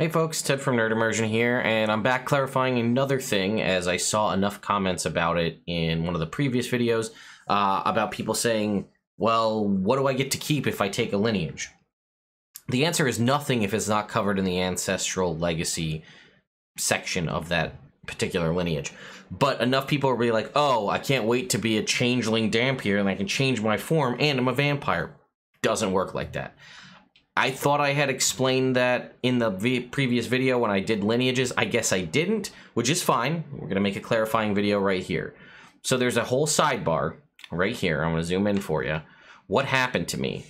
Hey folks, Ted from Nerd Immersion here, and I'm back clarifying another thing as I saw enough comments about it in one of the previous videos about people saying, well, what do I get to keep if I take a lineage? The answer is nothing if it's not covered in the Ancestral Legacy section of that particular lineage. But enough people are really like, oh, I can't wait to be a changeling Dhampir and I can change my form and I'm a vampire. Doesn't work like that. I thought I had explained that in the previous video when I did lineages. I guess I didn't, which is fine. We're going to make a clarifying video right here. So there's a whole sidebar right here. I'm going to zoom in for you. What happened to me?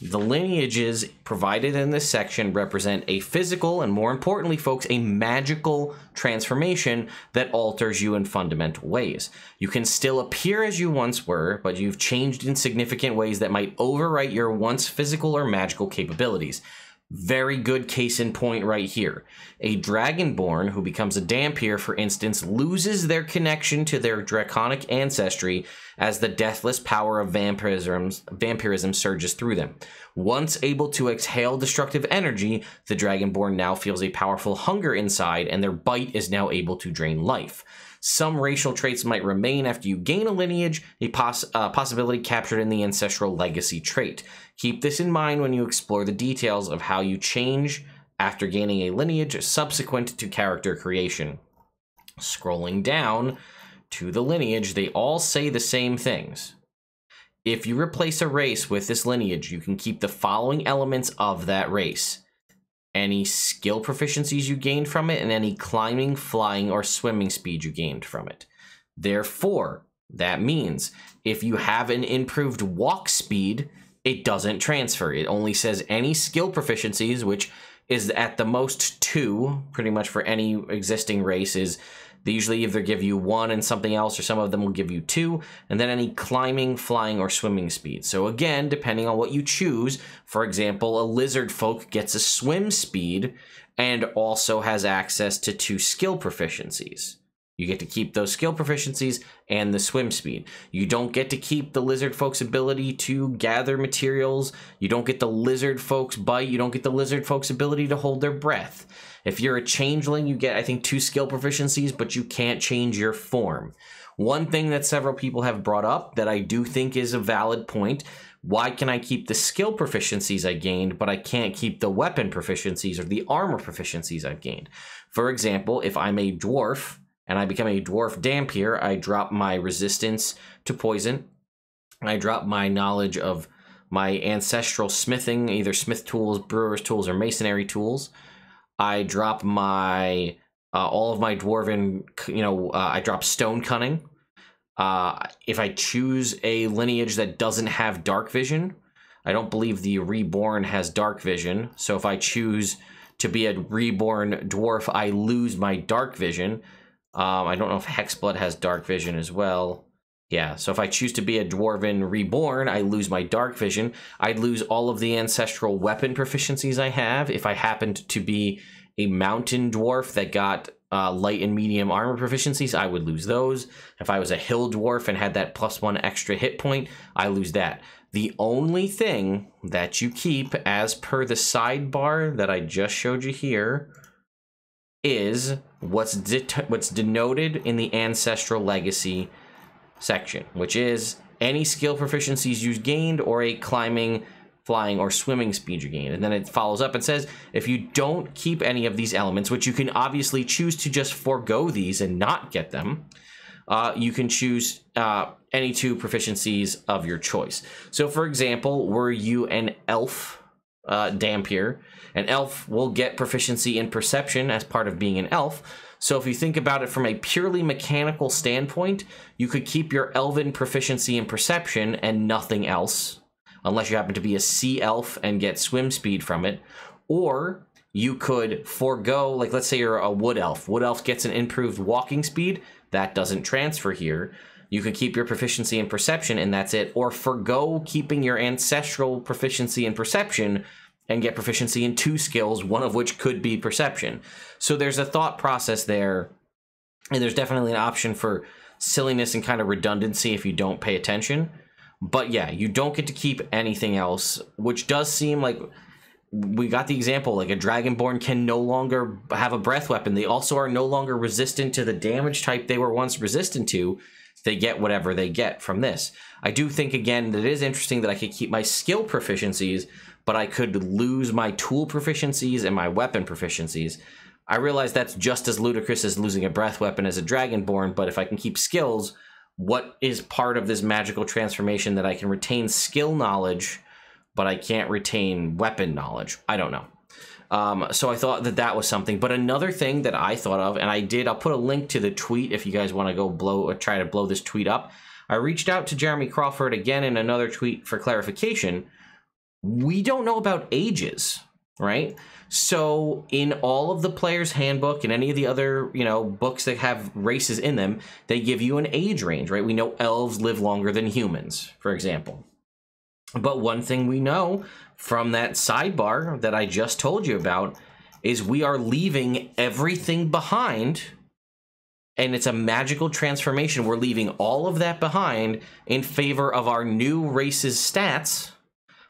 The lineages provided in this section represent a physical and, more importantly, folks, a magical transformation that alters you in fundamental ways. You can still appear as you once were, but you've changed in significant ways that might overwrite your once physical or magical capabilities. Very good case in point right here. A Dragonborn who becomes a Dhampir, for instance, loses their connection to their draconic ancestry as the deathless power of vampirism surges through them. Once able to exhale destructive energy, the Dragonborn now feels a powerful hunger inside, and their bite is now able to drain life. Some racial traits might remain after you gain a lineage, a possibility captured in the Ancestral Legacy trait. Keep this in mind when you explore the details of how you change after gaining a lineage subsequent to character creation. Scrolling down to the lineage, they all say the same things. If you replace a race with this lineage, you can keep the following elements of that race: any skill proficiencies you gained from it, and any climbing, flying, or swimming speed you gained from it. Therefore, that means if you have an improved walk speed, it doesn't transfer. It only says any skill proficiencies, which is at the most 2, pretty much for any existing races. They usually either give you 1 and something else, or some of them will give you 2, and then any climbing, flying, or swimming speed. So again, depending on what you choose, for example, a lizard folk gets a swim speed and also has access to 2 skill proficiencies. You get to keep those skill proficiencies and the swim speed. You don't get to keep the lizard folk's ability to gather materials. You don't get the lizard folk's bite. You don't get the lizard folk's ability to hold their breath. If you're a changeling, you get, I think, 2 skill proficiencies, but you can't change your form. One thing that several people have brought up that I do think is a valid point: why can I keep the skill proficiencies I gained, but I can't keep the weapon proficiencies or the armor proficiencies I've gained? For example, if I'm a dwarf, and I become a dwarf Dhampir, I drop my resistance to poison. I drop my knowledge of my ancestral smithing, either smith tools, brewer's tools, or masonry tools. I drop my all of my dwarven, I drop stone cunning. If I choose a lineage that doesn't have dark vision, I don't believe the Reborn has dark vision. So if I choose to be a Reborn dwarf, I lose my dark vision. I don't know if Hexblood has dark vision as well. Yeah, so if I choose to be a Dwarven Reborn, I lose my dark vision. I'd lose all of the ancestral weapon proficiencies I have. If I happened to be a mountain dwarf that got light and medium armor proficiencies, I would lose those. If I was a hill dwarf and had that +1 extra hit point, I lose that. The only thing that you keep, as per the sidebar that I just showed you here, is what's denoted in the Ancestral Legacy section, which is any skill proficiencies you gained or a climbing, flying, or swimming speed you gained. And then it follows up and says, if you don't keep any of these elements, which you can obviously choose to just forego these and not get them, you can choose any 2 proficiencies of your choice. So for example, were you an elf Dhampir, an elf will get proficiency in perception as part of being an elf. So if you think about it from a purely mechanical standpoint, you could keep your elven proficiency in perception and nothing else, unless you happen to be a sea elf and get swim speed from it. Or you could forego, like, let's say you're a wood elf. Wood elf gets an improved walking speed. That doesn't transfer here. You could keep your proficiency in perception and that's it, or forgo keeping your ancestral proficiency in perception and get proficiency in 2 skills, one of which could be perception. So there's a thought process there, and there's definitely an option for silliness and kind of redundancy if you don't pay attention. But yeah, you don't get to keep anything else, which does seem like we got the example, like a Dragonborn can no longer have a breath weapon. They also are no longer resistant to the damage type they were once resistant to. They get whatever they get from this. I do think, again, that it is interesting that I could keep my skill proficiencies, but I could lose my tool proficiencies and my weapon proficiencies. I realize that's just as ludicrous as losing a breath weapon as a Dragonborn, but if I can keep skills, what is part of this magical transformation that I can retain skill knowledge, but I can't retain weapon knowledge? I don't know. So I thought that that was something. But another thing that I thought of, and I did, I'll put a link to the tweet if you guys want to go blow or try to blow this tweet up. I reached out to Jeremy Crawford again in another tweet for clarification. We don't know about ages, right? So in all of the player's handbook and any of the other, you know, books that have races in them, they give you an age range, right? We know elves live longer than humans, for example. But one thing we know from that sidebar that I just told you about is we are leaving everything behind, and it's a magical transformation. We're leaving all of that behind in favor of our new race's stats,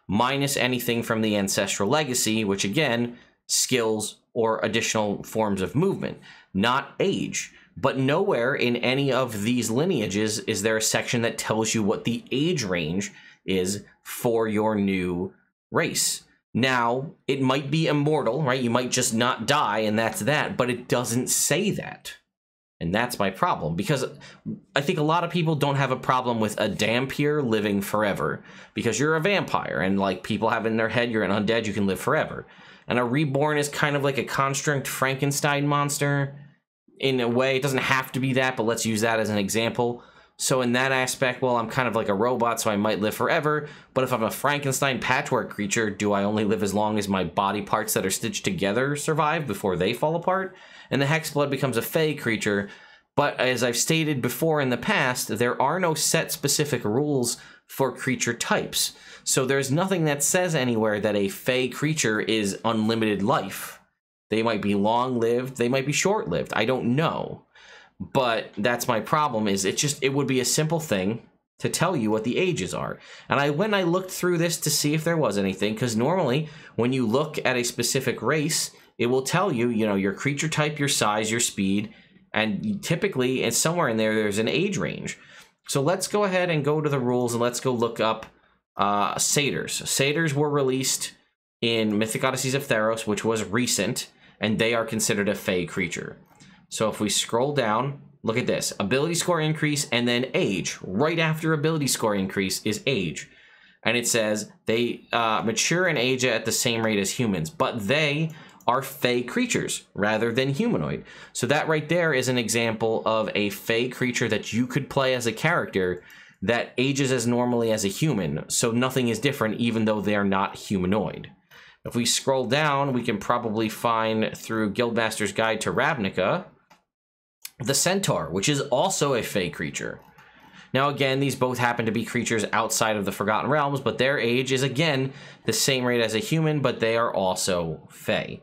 minus anything from the ancestral legacy, which again, skills or additional forms of movement, not age. But nowhere in any of these lineages is there a section that tells you what the age range is for your new race. Now, it might be immortal, right? You might just not die, and that's that, but it doesn't say that. And that's my problem, because I think a lot of people don't have a problem with a Dhampir living forever, because you're a vampire, and like people have in their head, you're an undead, you can live forever. And a Reborn is kind of like a construct Frankenstein monster in a way. It doesn't have to be that, but let's use that as an example. So in that aspect, well, I'm kind of like a robot, so I might live forever. But if I'm a Frankenstein patchwork creature, do I only live as long as my body parts that are stitched together survive before they fall apart? And the Hexblood becomes a fey creature. But as I've stated before in the past, there are no set specific rules for creature types. So there's nothing that says anywhere that a fey creature is unlimited life. They might be long-lived, they might be short-lived, I don't know. But that's my problem, is it would be a simple thing to tell you what the ages are. And when I looked through this to see if there was anything, because normally when you look at a specific race, it will tell you, you know, your creature type, your size, your speed, and typically it's somewhere in there, there's an age range. So let's go ahead and go to the rules and let's go look up satyrs. Satyrs were released in Mythic Odysseys of Theros, which was recent, and they are considered a fey creature. So if we scroll down, look at this. Ability score increase and then age. Right after ability score increase is age. And it says they mature and age at the same rate as humans, but they are fey creatures rather than humanoid. So that right there is an example of a fey creature that you could play as a character that ages as normally as a human. So nothing is different, even though they are not humanoid. If we scroll down, we can probably find through Guildmaster's Guide to Ravnica, the centaur, which is also a fey creature. Now, again, these both happen to be creatures outside of the Forgotten Realms, but their age is, again, the same rate as a human, but they are also fey.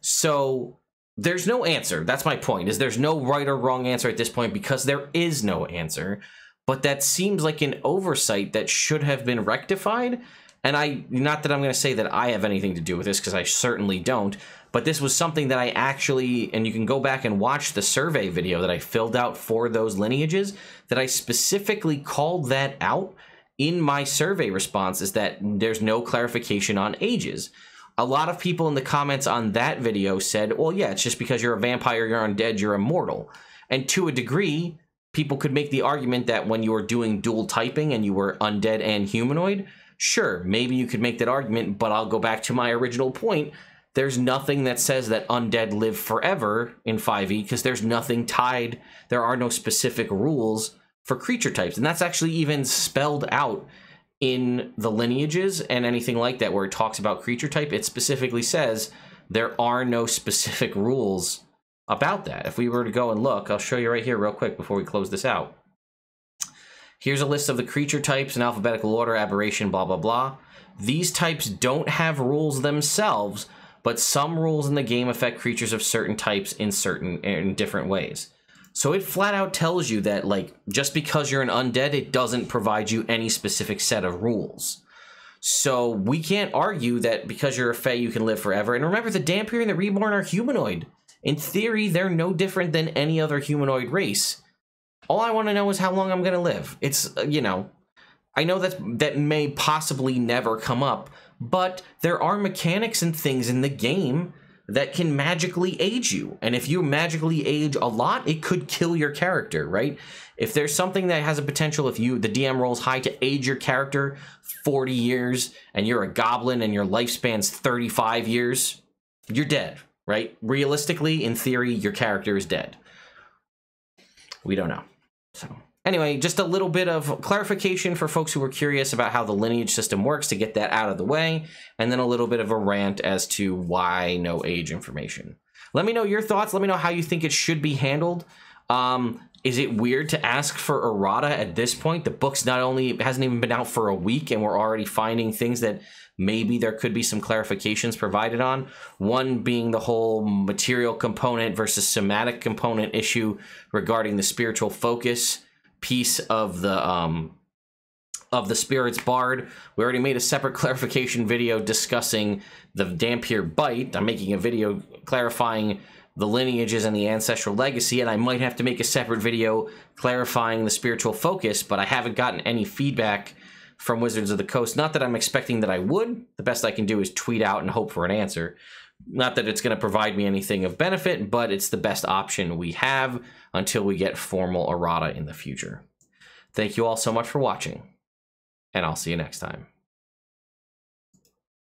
So there's no answer. That's my point, is there's no right or wrong answer at this point, because there is no answer. But that seems like an oversight that should have been rectified. And not that I'm going to say that I have anything to do with this, because I certainly don't, but this was something that I actually, and you can go back and watch the survey video that I filled out for those lineages, that I specifically called that out in my survey response, is that there's no clarification on ages. A lot of people in the comments on that video said, well, yeah, it's just because you're a vampire, you're undead, you're immortal. And to a degree, people could make the argument that when you were doing dual typing and you were undead and humanoid, sure, maybe you could make that argument, but I'll go back to my original point. There's nothing that says that undead live forever in 5e, because there's nothing tied. There are no specific rules for creature types. And that's actually even spelled out in the lineages and anything like that, where it talks about creature type. It specifically says there are no specific rules about that. If we were to go and look, I'll show you right here real quick before we close this out. Here's a list of the creature types in alphabetical order, aberration, blah, blah, blah. These types don't have rules themselves, but some rules in the game affect creatures of certain types in different ways. So it flat out tells you that, like, just because you're an undead, it doesn't provide you any specific set of rules. So we can't argue that because you're a Fae, you can live forever. And remember, the Dhampir and the Reborn are humanoid. In theory, they're no different than any other humanoid race. All I want to know is how long I'm going to live. It's, you know, I know that may possibly never come up, but there are mechanics and things in the game that can magically age you. And if you magically age a lot, it could kill your character, right? If there's something that has a potential, if you, the DM rolls high to age your character 40 years and you're a goblin and your lifespan's 35 years, you're dead, right? Realistically, in theory, your character is dead. We don't know. So anyway, just a little bit of clarification for folks who were curious about how the lineage system works to get that out of the way, and then a little bit of a rant as to why no age information. Let me know your thoughts. Let me know how you think it should be handled. Is it weird to ask for errata at this point? The book's not only hasn't even been out for a week, and we're already finding things that maybe there could be some clarifications provided on. One being the whole material component versus somatic component issue regarding the spiritual focus piece of the Spirits Bard. We already made a separate clarification video discussing the Dhampir Bite. I'm making a video clarifying the lineages and the ancestral legacy, and I might have to make a separate video clarifying the spiritual focus, but I haven't gotten any feedback from Wizards of the Coast. Not that I'm expecting that I would. The best I can do is tweet out and hope for an answer. Not that it's going to provide me anything of benefit, but it's the best option we have until we get formal errata in the future. Thank you all so much for watching, and I'll see you next time.